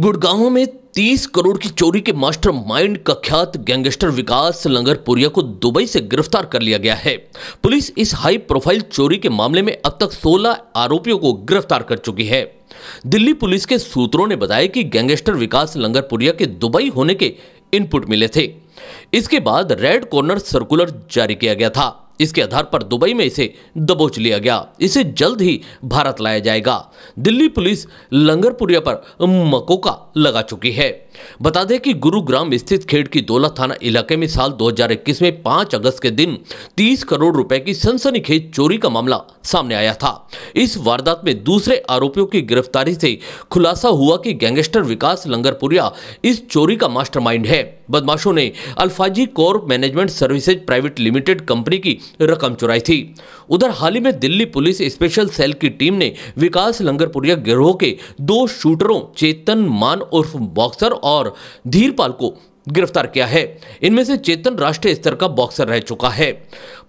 गुड़गांव में 30 करोड़ की चोरी के मास्टरमाइंड कुख्यात गैंगस्टर विकास लंगरपुरिया को दुबई से गिरफ्तार कर लिया गया है। पुलिस इस हाई प्रोफाइल चोरी के मामले में अब तक 16 आरोपियों को गिरफ्तार कर चुकी है। दिल्ली पुलिस के सूत्रों ने बताया कि गैंगस्टर विकास लंगरपुरिया के दुबई होने के इनपुट मिले थे। इसके बाद रेड कॉर्नर सर्कुलर जारी किया गया था। इसके आधार पर दुबई में इसे दबोच लिया गया। इसे जल्द ही भारत लाया जाएगा। दिल्ली पुलिस लंगरपुरिया पर मकोका लगा चुकी है। बता दें कि गुरुग्राम स्थित खेड़ की दोला थाना इलाके में साल 2021 में 5 अगस्त के दिन 30 करोड़ रुपए की सनसनीखेज चोरी का मामला सामने आया था। इस वारदात में दूसरे आरोपियों की गिरफ्तारी से खुलासा हुआ कि गैंगस्टर विकास लंगरपुरिया इस चोरी का मास्टरमाइंड है। बदमाशों ने अल्फाजी corp management services private limited company की रकम चुराई थी। उधर हाल ही में दिल्ली पुलिस स्पेशल सेल की टीम ने विकास लंगरपुरिया गिरोह के 2 शूटरों चेतन मान उर्फ बॉक्सर और धीरपाल को गिरफ्तार किया है। इनमें से चेतन राष्ट्रीय स्तर का बॉक्सर रह चुका है।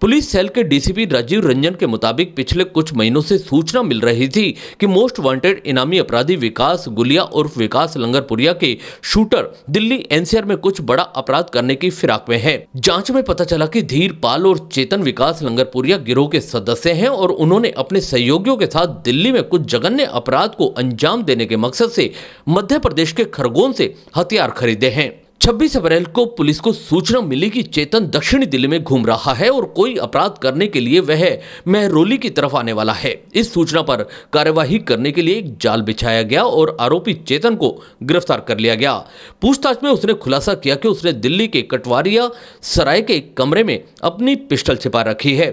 पुलिस सेल के डीसीपी राजीव रंजन के मुताबिक पिछले कुछ महीनों से सूचना मिल रही थी कि मोस्ट वांटेड इनामी अपराधी विकास गुलिया उर्फ विकास लंगरपुरिया के शूटर दिल्ली एनसीआर में कुछ बड़ा अपराध करने की फिराक में है। जांच में पता चला कि धीरपाल और चेतन विकास लंगरपुरिया गिरोह के सदस्य हैं और उन्होंने अपने सहयोगियों के साथ दिल्ली में कुछ जघन्य अपराध को अंजाम देने के मकसद से मध्य प्रदेश के खरगोन से हथियार खरीदे हैं। 26 अप्रैल को पुलिस को सूचना मिली कि चेतन दक्षिणी दिल्ली में घूम रहा है और कोई अपराध करने के लिए वह महरोली की तरफ आने वाला है। इस सूचना पर कार्यवाही करने के लिए एक जाल बिछाया गया और आरोपी चेतन को गिरफ्तार कर लिया गया। पूछताछ में उसने खुलासा किया कि उसने दिल्ली के कटवारिया सराय के एक कमरे में अपनी पिस्टल छिपा रखी है।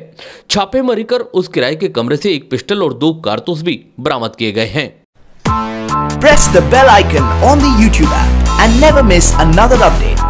छापेमारी कर उस किराए के कमरे से एक पिस्टल और 2 कारतूस भी बरामद किए गए हैं। Press the bell icon on the YouTube app and never miss another update.